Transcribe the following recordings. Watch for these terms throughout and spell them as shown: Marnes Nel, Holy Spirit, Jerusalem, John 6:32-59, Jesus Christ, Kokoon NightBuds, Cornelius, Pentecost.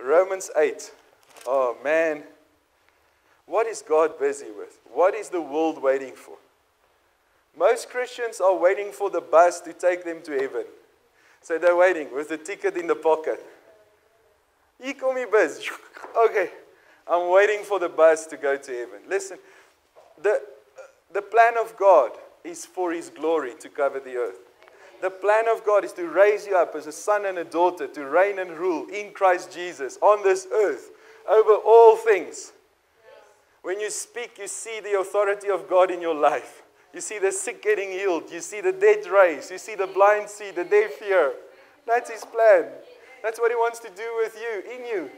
Romans 8. Oh, man. What is God busy with? What is the world waiting for? Most Christians are waiting for the bus to take them to heaven. So they're waiting with the ticket in the pocket. Hier kom die bus. Okay, I'm waiting for the bus to go to heaven. Listen, the plan of God is for His glory to cover the earth. The plan of God is to raise you up as a son and a daughter to reign and rule in Christ Jesus on this earth over all things. When you speak, you see the authority of God in your life. You see the sick getting healed. You see the dead raised. You see the blind see, the deaf hear. That's His plan. That's what He wants to do with you, in you.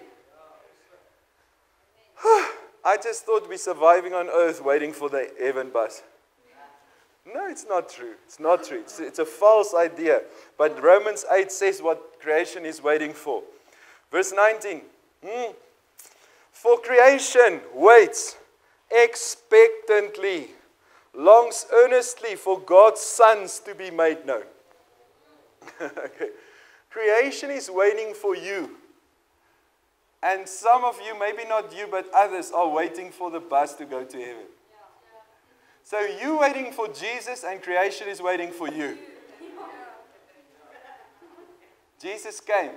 I just thought we're surviving on earth waiting for the heaven bus. No, it's not true. It's not true. It's a false idea. But Romans 8 says what creation is waiting for. Verse 19. For creation waits expectantly, longs earnestly for God's sons to be made known. Okay. Creation is waiting for you. And some of you, maybe not you, but others are waiting for the bus to go to heaven. So you're waiting for Jesus and creation is waiting for you. Jesus came.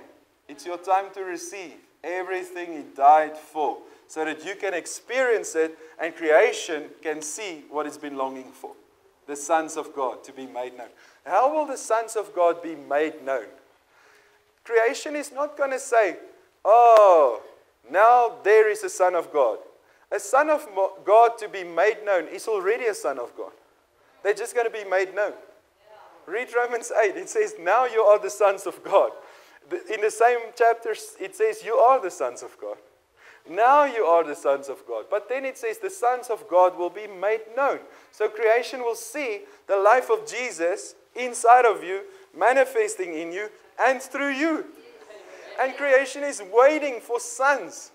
It's your time to receive everything He died for, so that you can experience it and creation can see what it's been longing for. The sons of God to be made known. How will the sons of God be made known? Creation is not going to say, oh, now there is a son of God. A son of God to be made known is already a son of God. They're just going to be made known. Read Romans 8. It says, now you are the sons of God. In the same chapter, it says, you are the sons of God. Now you are the sons of God. But then it says, the sons of God will be made known. So creation will see the life of Jesus inside of you, manifesting in you and through you. And creation is waiting for sons.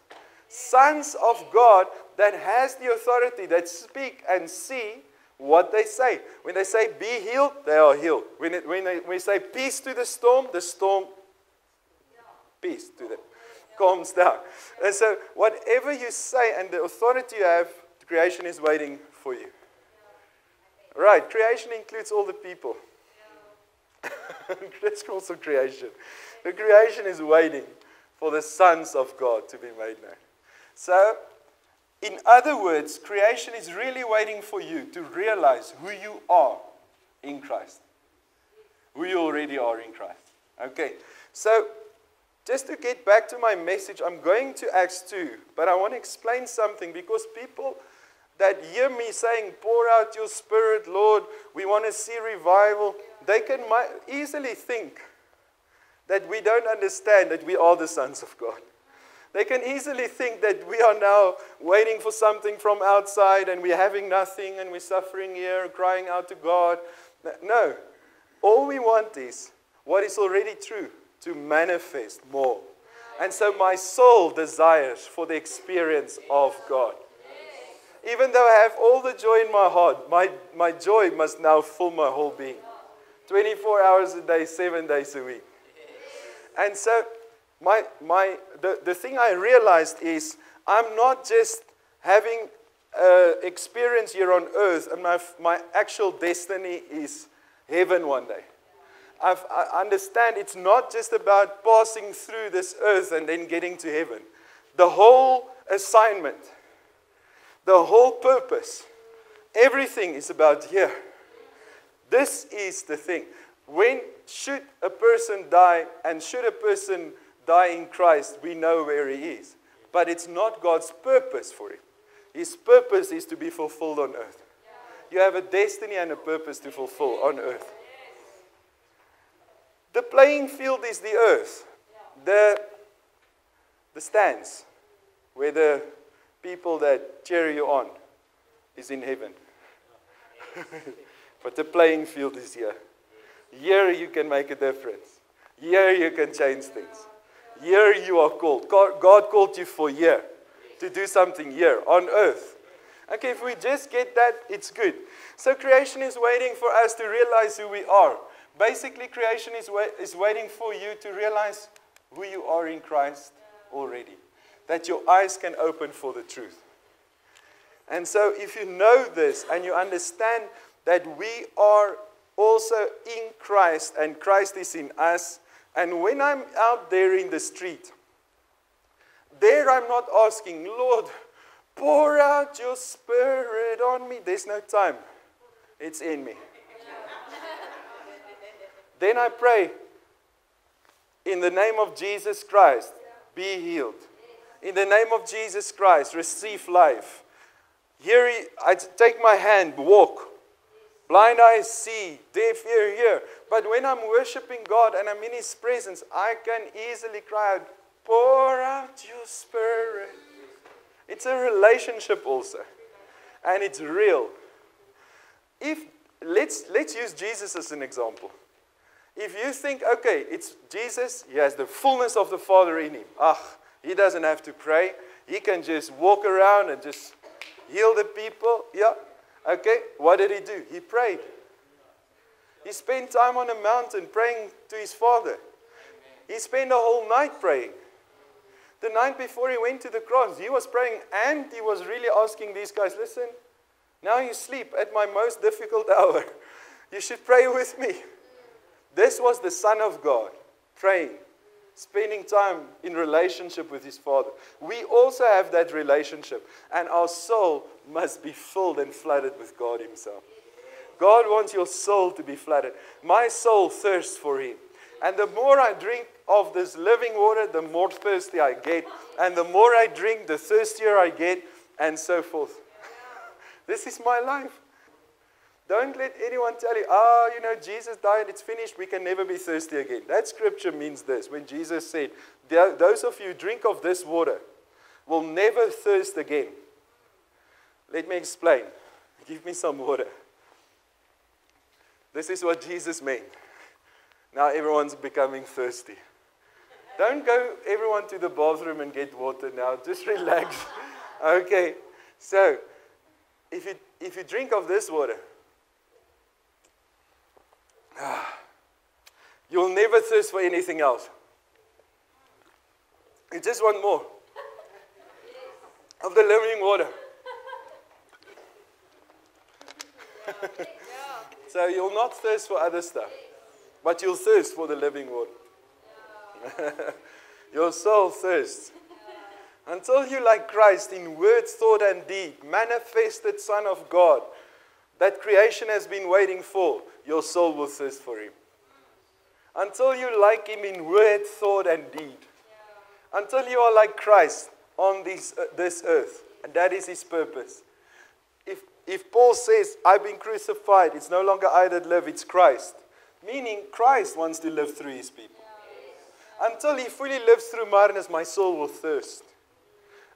Sons of God that has the authority, that speak and see what they say. When they say, be healed, they are healed. When we say, peace to the storm peace to them, calms down. And so whatever you say and the authority you have, creation is waiting for you. Right, creation includes all the people. That's also creation. The creation is waiting for the sons of God to be made known. So, in other words, creation is really waiting for you to realize who you are in Christ. Who you already are in Christ. Okay, so just to get back to my message, I'm going to Acts 2, but I want to explain something because people that hear me saying, pour out your spirit, Lord, we want to see revival, they can easily think that we don't understand that we are the sons of God. They can easily think that we are now waiting for something from outside and we're having nothing and we're suffering here, crying out to God. No, all we want is what is already true to manifest more. And so my soul desires for the experience of God. Even though I have all the joy in my heart, my joy must now fill my whole being. 24 hours a day, 7 days a week. And so the thing I realized is I'm not just having experience here on earth, and my actual destiny is heaven one day. I understand it's not just about passing through this earth and then getting to heaven. The whole assignment, the whole purpose, everything is about here. This is the thing. When should a person die, and should a person die in Christ, we know where he is. But it's not God's purpose for it. His purpose is to be fulfilled on earth. You have a destiny and a purpose to fulfill on earth. The playing field is the earth. The stands where the people that cheer you on is in heaven. But the playing field is here. Here you can make a difference. Here you can change things. Here you are called. God called you for here. To do something here on earth. Okay, if we just get that, it's good. So creation is waiting for us to realize who we are. Basically, creation is waiting for you to realize who you are in Christ already, that your eyes can open for the truth. And so if you know this and you understand that we are also in Christ and Christ is in us, and when I'm out there in the street, there I'm not asking, Lord, pour out your spirit on me. There's no time. It's in me. Then I pray, in the name of Jesus Christ, be healed. In the name of Jesus Christ, receive life. Here I take my hand, walk. Blind eyes see, deaf ear hear. But when I'm worshiping God and I'm in His presence, I can easily cry out, pour out your spirit. It's a relationship also. And it's real. Let's use Jesus as an example. If you think, okay, it's Jesus, He has the fullness of the Father in Him. He doesn't have to pray. He can just walk around and just heal the people. Yeah. Okay, what did He do? He prayed. He spent time on a mountain praying to His Father. He spent a whole night praying. The night before He went to the cross, He was praying and He was really asking these guys, listen, now you sleep at my most difficult hour. You should pray with me. This was the Son of God praying, spending time in relationship with His Father. We also have that relationship, and our soul must be filled and flooded with God Himself. God wants your soul to be flooded. My soul thirsts for Him. And the more I drink of this living water, the more thirsty I get. And the more I drink, the thirstier I get, and so forth. This is my life. Don't let anyone tell you, Jesus died, it's finished, we can never be thirsty again. That scripture means this. When Jesus said, those of you who drink of this water will never thirst again. Let me explain. Give me some water. This is what Jesus meant. Now everyone's becoming thirsty. Don't go, everyone, to the bathroom and get water now. Just relax. Okay. So, if you drink of this water, you'll never thirst for anything else. You just want more of the living water. So you'll not thirst for other stuff, but you'll thirst for the living water. Your soul thirsts. Until you, like Christ, in word, thought, and deed, manifested Son of God, that creation has been waiting for, your soul will thirst for Him. Until you like Him in word, thought, and deed. Until you are like Christ on this earth. And that is His purpose. If Paul says, I've been crucified, it's no longer I that live, it's Christ. Meaning Christ wants to live through His people. Until He fully lives through Marnes, my soul will thirst.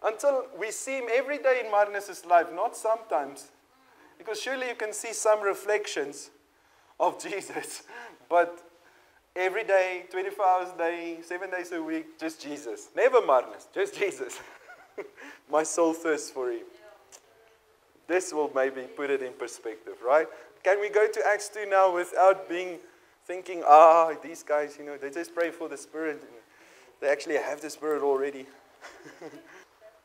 Until we see Him every day in Marnes' life, not sometimes. Because surely you can see some reflections of Jesus. But every day, 24 hours a day, 7 days a week, just Jesus. Never Marnes, just Jesus. My soul thirsts for Him. This will maybe put it in perspective, right? Can we go to Acts 2 now without thinking, these guys, they just pray for the Spirit. They actually have the Spirit already.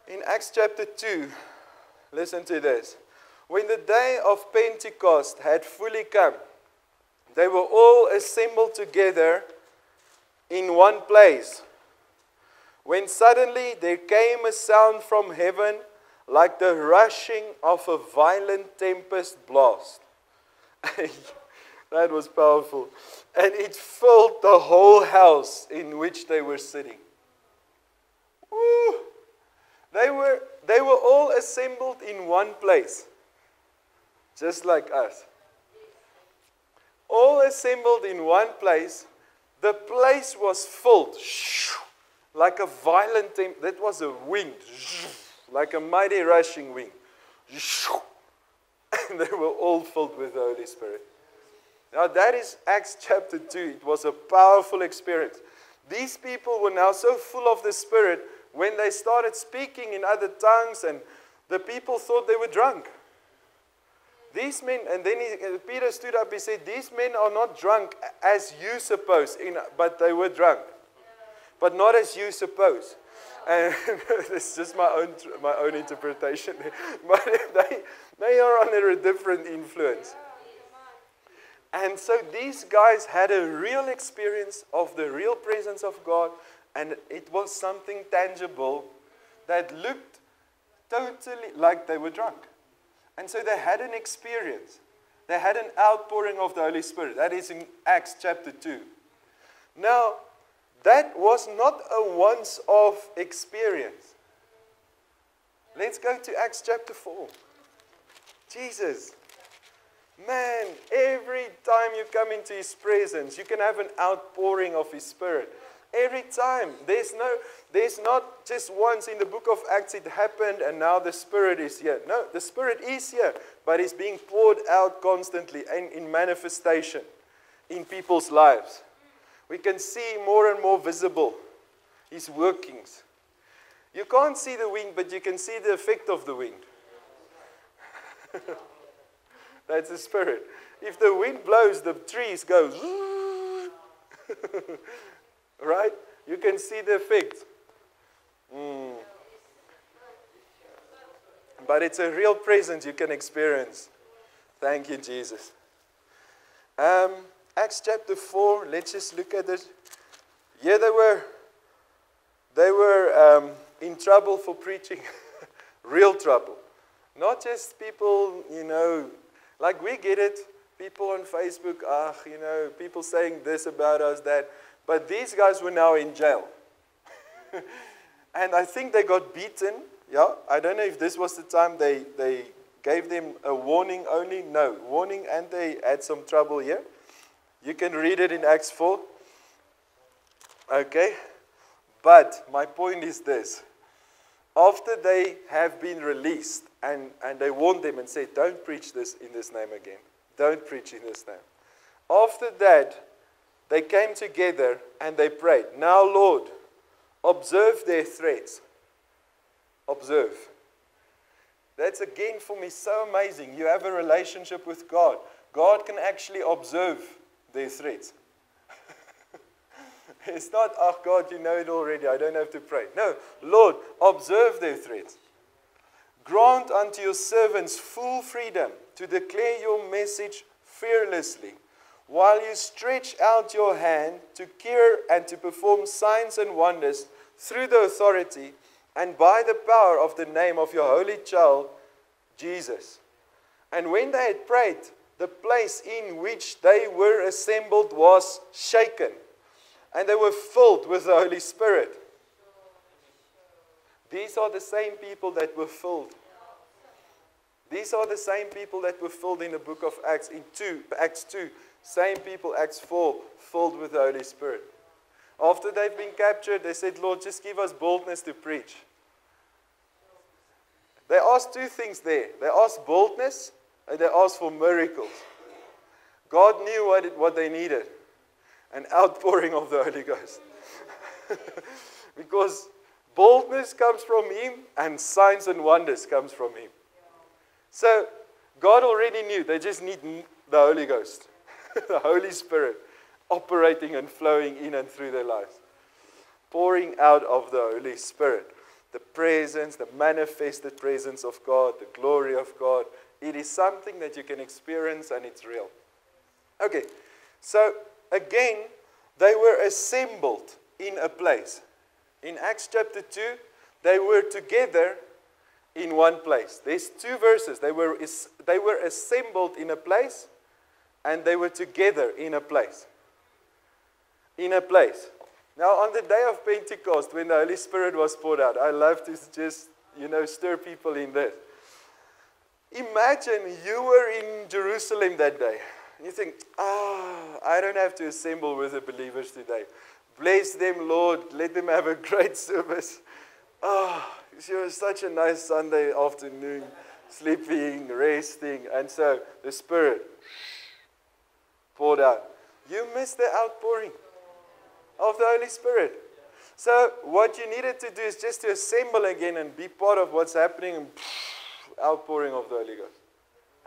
In Acts chapter 2, listen to this. When the day of Pentecost had fully come, they were all assembled together in one place. When suddenly there came a sound from heaven like the rushing of a violent tempest blast. That was powerful. And it filled the whole house in which they were sitting. Woo! They were all assembled in one place. Just like us. All assembled in one place. The place was filled. Like a violent tempest. That was a wind. Like a mighty rushing wind. And they were all filled with the Holy Spirit. Now that is Acts chapter 2. It was a powerful experience. These people were now so full of the Spirit, when they started speaking in other tongues, and the people thought they were drunk. These men, and then Peter stood up, he said, these men are not drunk as you suppose, but they were drunk. but not as you suppose. And it's just my own interpretation. But they are under a different influence. And so these guys had a real experience of the real presence of God, and it was something tangible that looked totally like they were drunk. And so they had an experience. They had an outpouring of the Holy Spirit. That is in Acts chapter 2. Now, that was not a once-off experience. Let's go to Acts chapter 4. Jesus. Man, every time you come into His presence, you can have an outpouring of His Spirit. Every time. There's not just once in the book of Acts it happened and now the Spirit is here. No, the Spirit is here, but it's being poured out constantly and in manifestation in people's lives. We can see more and more visible His workings. You can't see the wind, but you can see the effect of the wind. That's the Spirit. If the wind blows, the trees go. Right? You can see the effect. But it's a real presence you can experience. Thank you, Jesus. Acts chapter 4, let's just look at it. Yeah, they were in trouble for preaching. Real trouble. Not just people, like we get it. People on Facebook, people saying this about us, that. But these guys were now in jail. And I think they got beaten. Yeah, I don't know if this was the time they gave them a warning only. No, warning, and they had some trouble here. You can read it in Acts 4. Okay. But my point is this. After they have been released, and they warned them and said, don't preach this in this name again. Don't preach in this name. After that, they came together and they prayed. Now, Lord, observe their threats. Observe. That's again for me so amazing. You have a relationship with God. God can actually observe their threats. It's not, oh God, you know it already. I don't have to pray. No, Lord, observe their threats. Grant unto your servants full freedom to declare your message fearlessly, while you stretch out your hand to cure and to perform signs and wonders through the authority and by the power of the name of your holy child, Jesus. And when they had prayed, the place in which they were assembled was shaken, and they were filled with the Holy Spirit. These are the same people that were filled. These are the same people that were filled in the book of Acts, in Acts 2. Same people, Acts 4, filled with the Holy Spirit. After they've been captured, they said, Lord, just give us boldness to preach. They asked two things there. They asked boldness, and they asked for miracles. God knew what they needed. An outpouring of the Holy Ghost. Because boldness comes from Him, and signs and wonders comes from Him. So, God already knew they just need the Holy Ghost. The Holy Spirit operating and flowing in and through their lives. Pouring out of the Holy Spirit. The presence, the manifested presence of God, the glory of God. It is something that you can experience and it's real. Okay, so again, they were assembled in a place. In Acts chapter 2, they were together in one place. There's two verses. They were assembled in a place. And they were together in a place. In a place. Now, on the day of Pentecost, when the Holy Spirit was poured out, I love to just, stir people in this. Imagine you were in Jerusalem that day. You think, I don't have to assemble with the believers today. Bless them, Lord. Let them have a great service. It was such a nice Sunday afternoon, sleeping, resting. And so, the Spirit poured out. You missed the outpouring of the Holy Spirit. So what you needed to do is just to assemble again and be part of what's happening. And outpouring of the Holy Ghost.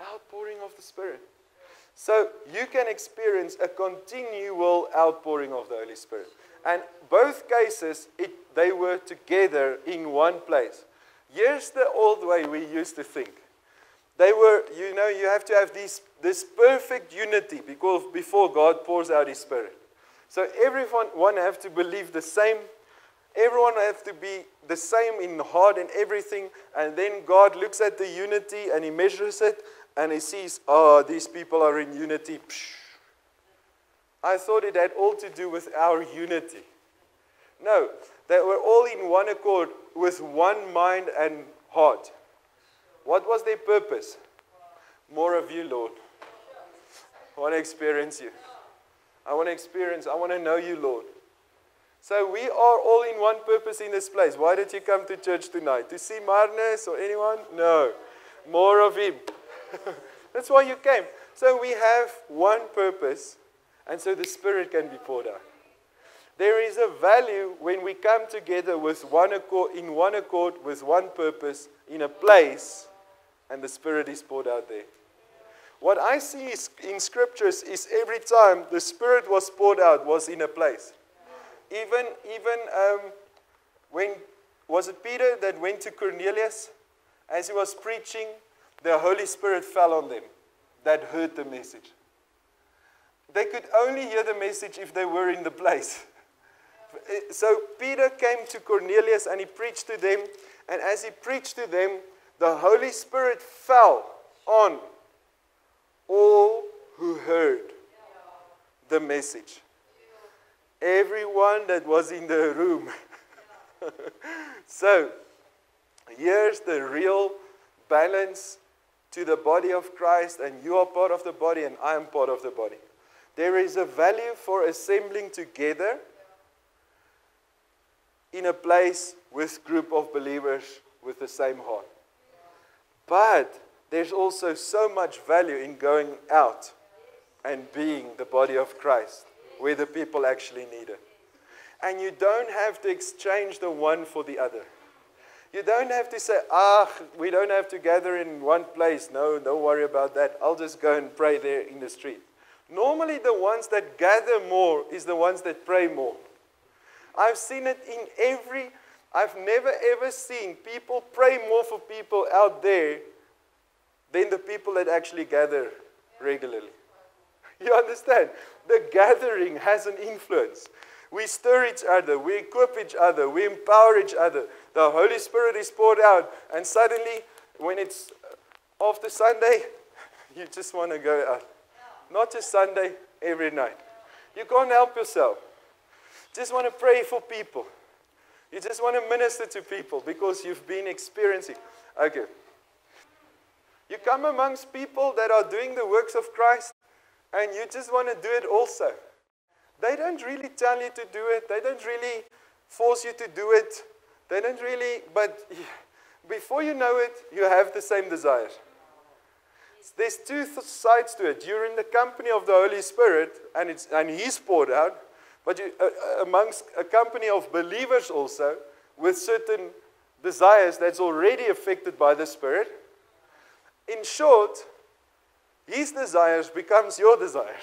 Outpouring of the Spirit. So you can experience a continual outpouring of the Holy Spirit. And both cases, they were together in one place. Here's the old way we used to think. They were, you know, you have to have this perfect unity because before God pours out His Spirit. So everyone have to believe the same. Everyone have to be the same in heart and everything. And then God looks at the unity and He measures it. And He sees, oh, these people are in unity. Psh. I thought it had all to do with our unity. No, they were all in one accord with one mind and heart. What was their purpose? More of you, Lord. I want to experience you. I want to know you, Lord. So we are all in one purpose in this place. Why did you come to church tonight? To see Marnes or anyone? No. More of him. That's why you came. So we have one purpose, and so the Spirit can be poured out. There is a value when we come together with one accord, in one accord, with one purpose, in a place, and the Spirit is poured out there. What I see in Scriptures is every time the Spirit was poured out was in a place. Even when, was it Peter that went to Cornelius? As he was preaching, the Holy Spirit fell on them that heard the message. They could only hear the message if they were in the place. So Peter came to Cornelius and he preached to them. And as he preached to them, the Holy Spirit fell on all who heard the message. Everyone that was in the room. So, here's the real balance to the body of Christ. And you are part of the body and I am part of the body. There is a value for assembling together in a place with a group of believers with the same heart. But there's also so much value in going out and being the body of Christ where the people actually need it. And you don't have to exchange the one for the other. You don't have to say, we don't have to gather in one place. No, don't worry about that. I'll just go and pray there in the street. Normally the ones that gather more is the ones that pray more. I've seen it in I've never ever seen people pray more for people out there than the people that actually gather regularly. You understand? The gathering has an influence. We stir each other, we equip each other, we empower each other. The Holy Spirit is poured out and suddenly when it's after Sunday, you just want to go out. Not just Sunday, every night. You can't help yourself. Just want to pray for people. You just want to minister to people because you've been experiencing. Okay. You come amongst people that are doing the works of Christ and you just want to do it also. They don't really tell you to do it. They don't really force you to do it. They don't really, but before you know it, you have the same desire. There's two sides to it. You're in the company of the Holy Spirit, and He's poured out, but you amongst a company of believers also, with certain desires that's already affected by the Spirit. In short, His desires becomes your desire.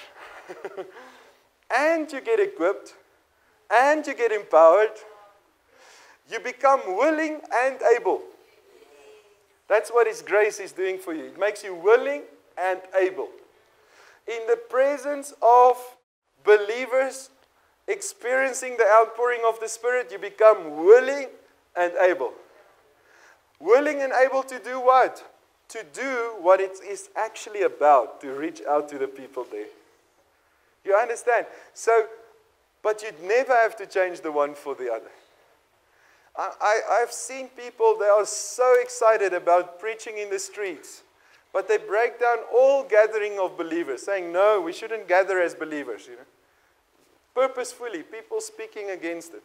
And you get equipped, and you get empowered. You become willing and able. That's what His grace is doing for you. It makes you willing and able. In the presence of believers experiencing the outpouring of the Spirit, you become willing and able. Willing and able to do what? To do what it is actually about, to reach out to the people there. You understand? So, but you'd never have to change the one for the other. I've seen people that are so excited about preaching in the streets, but they break down all gathering of believers, saying, no, we shouldn't gather as believers, you know. Purposefully, people speaking against it.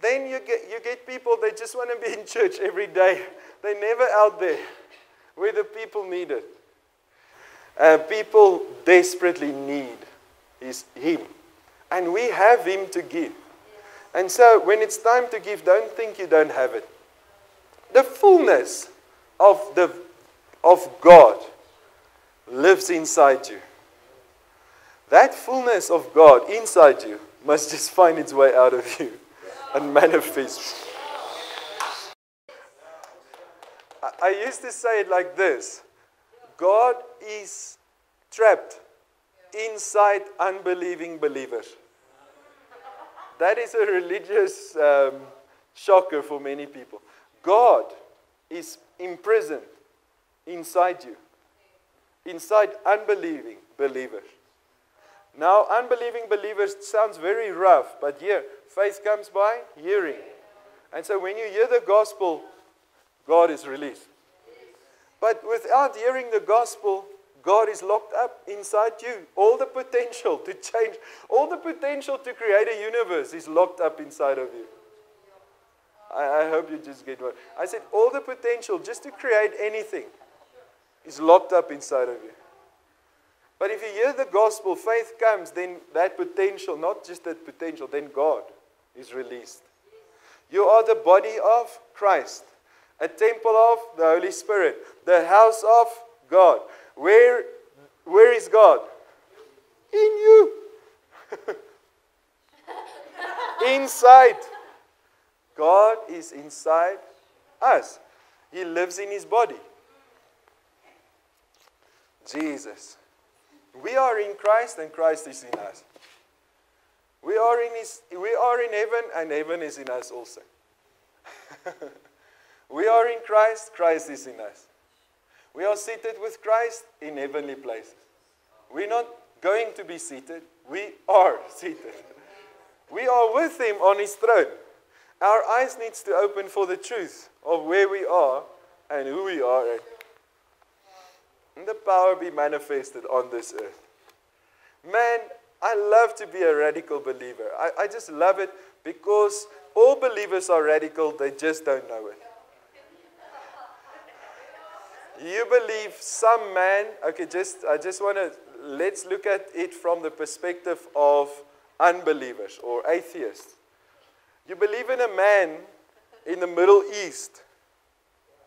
Then you get people, they just want to be in church every day. They're never out there where the people need it. People desperately need Him. And we have Him to give. And so, when it's time to give, don't think you don't have it. The fullness of God lives inside you. That fullness of God inside you must just find its way out of you and manifest. I used to say it like this. God is trapped inside unbelieving believers. That is a religious shocker for many people. God is imprisoned inside you, inside unbelieving believers. Now, unbelieving believers sounds very rough, but here, faith comes by hearing. And so when you hear the gospel, God is released. But without hearing the gospel, God is locked up inside you. All the potential to change, all the potential to create a universe is locked up inside of you. I hope you just get what I said. All the potential just to create anything is locked up inside of you. But if you hear the gospel, faith comes, then that potential, not just that potential, then God is released. You are the body of Christ, a temple of the Holy Spirit, the house of God. Where is God? In you. Inside. God is inside us. He lives in His body. Jesus. We are in Christ and Christ is in us. We are in heaven and heaven is in us also. We are in Christ, Christ is in us. We are seated with Christ in heavenly places. We're not going to be seated. We are seated. We are with Him on His throne. Our eyes need to open for the truth of where we are and who we are. And the power be manifested on this earth. Man, I love to be a radical believer. I just love it because all believers are radical. They just don't know it. You believe some man, okay, let's look at it from the perspective of unbelievers or atheists. You believe in a man in the Middle East,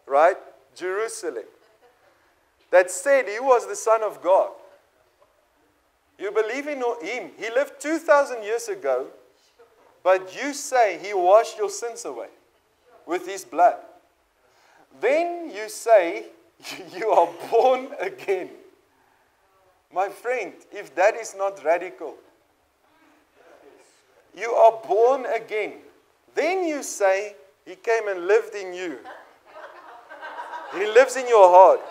right? Jerusalem. That said he was the Son of God. You believe in him. He lived 2,000 years ago, but you say he washed your sins away with his blood. Then you say you are born again. My friend, if that is not radical, you are born again. Then you say he came and lived in you. He lives in your heart.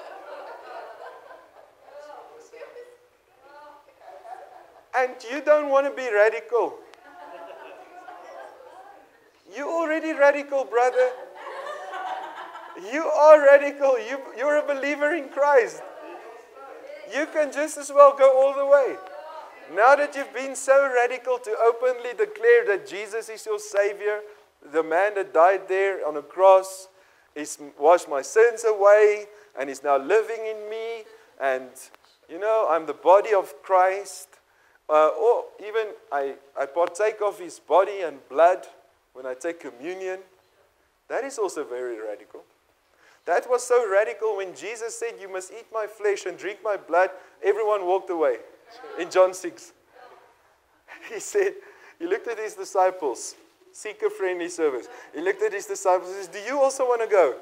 And you don't want to be radical. You're already radical, brother. You are radical. You're a believer in Christ. You can just as well go all the way. Now that you've been so radical to openly declare that Jesus is your Savior, the man that died there on a cross, He's washed my sins away, and He's now living in me, and, you know, I'm the body of Christ. Or even I partake of His body and blood when I take communion. That is also very radical. That was so radical when Jesus said, you must eat my flesh and drink my blood. Everyone walked away in John 6. He said, he looked at his disciples. Seek a friendly service. He looked at his disciples and said, do you also want to go?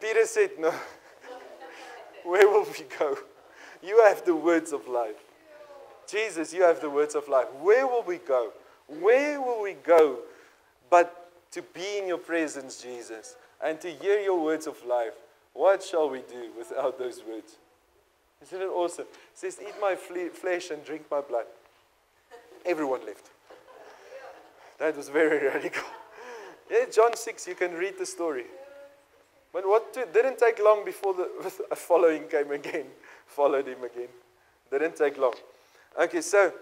Peter said, no. Where will we go? You have the words of life. Jesus, you have the words of life. Where will we go? Where will we go but to be in your presence, Jesus, and to hear your words of life? What shall we do without those words? Isn't it awesome? It says, eat my flesh and drink my blood. Everyone left. That was very radical. Yeah, John 6, you can read the story. But what didn't take long before the following came again. Followed him again. Didn't take long. Okay, so,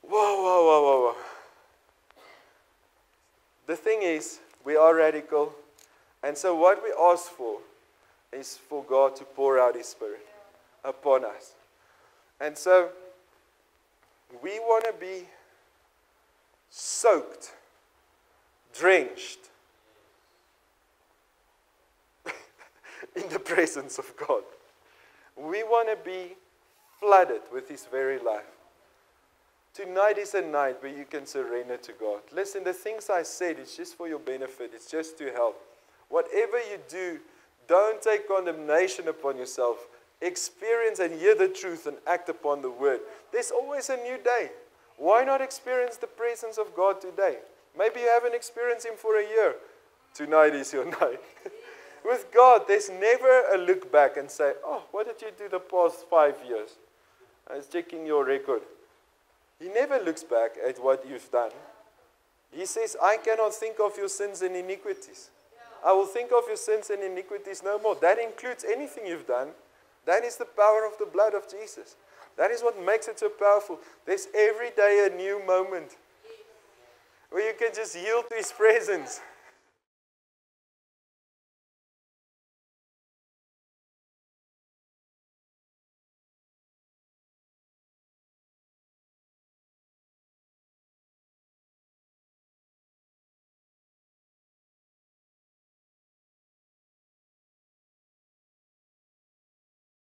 whoa. The thing is, we are radical. And so what we ask for is for God to pour out His Spirit upon us. And so, we want to be soaked, drenched in the presence of God. We want to be flooded with His very life. Tonight is a night where you can surrender to God. Listen, the things I said, it's just for your benefit. It's just to help. Whatever you do, don't take condemnation upon yourself. Experience and hear the truth and act upon the word. There's always a new day. Why not experience the presence of God today? Maybe you haven't experienced Him for a year. Tonight is your night. With God, there's never a look back and say, oh, what did you do the past 5 years? I was checking your record. He never looks back at what you've done. He says, I cannot think of your sins and iniquities. I will think of your sins and iniquities no more. That includes anything you've done. That is the power of the blood of Jesus. That is what makes it so powerful. There's every day a new moment where you can just yield to His presence.